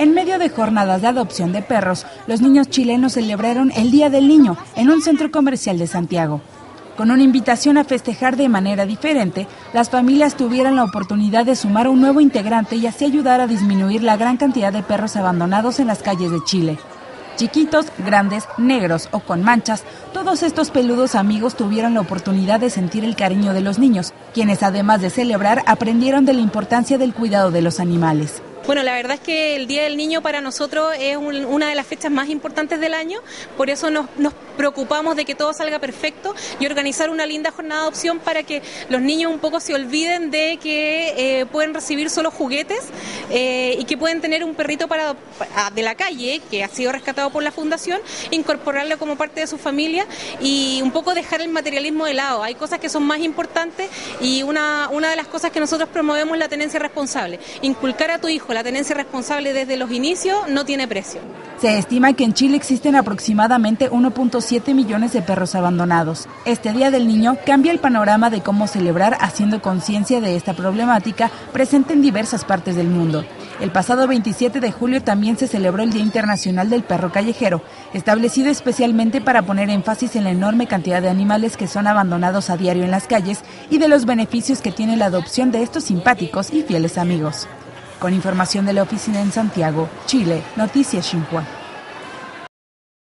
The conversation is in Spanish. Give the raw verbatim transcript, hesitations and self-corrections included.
En medio de jornadas de adopción de perros, los niños chilenos celebraron el Día del Niño en un centro comercial de Santiago. Con una invitación a festejar de manera diferente, las familias tuvieron la oportunidad de sumar un nuevo integrante y así ayudar a disminuir la gran cantidad de perros abandonados en las calles de Chile. Chiquitos, grandes, negros o con manchas, todos estos peludos amigos tuvieron la oportunidad de sentir el cariño de los niños, quienes además de celebrar, aprendieron de la importancia del cuidado de los animales. Bueno, la verdad es que el Día del Niño para nosotros es un, una de las fechas más importantes del año, por eso nos, nos preocupamos de que todo salga perfecto y organizar una linda jornada de adopción para que los niños un poco se olviden de que eh, pueden recibir solo juguetes eh, y que pueden tener un perrito para, para, de la calle que ha sido rescatado por la Fundación, incorporarlo como parte de su familia y un poco dejar el materialismo de lado. Hay cosas que son más importantes y una, una de las cosas que nosotros promovemos es la tenencia responsable, inculcar a tu hijo la La tenencia responsable desde los inicios no tiene precio. Se estima que en Chile existen aproximadamente uno punto siete millones de perros abandonados. Este Día del Niño cambia el panorama de cómo celebrar haciendo conciencia de esta problemática presente en diversas partes del mundo. El pasado veintisiete de julio también se celebró el Día Internacional del Perro Callejero, establecido especialmente para poner énfasis en la enorme cantidad de animales que son abandonados a diario en las calles y de los beneficios que tiene la adopción de estos simpáticos y fieles amigos. Con información de la oficina en Santiago, Chile, Noticias Xinhua.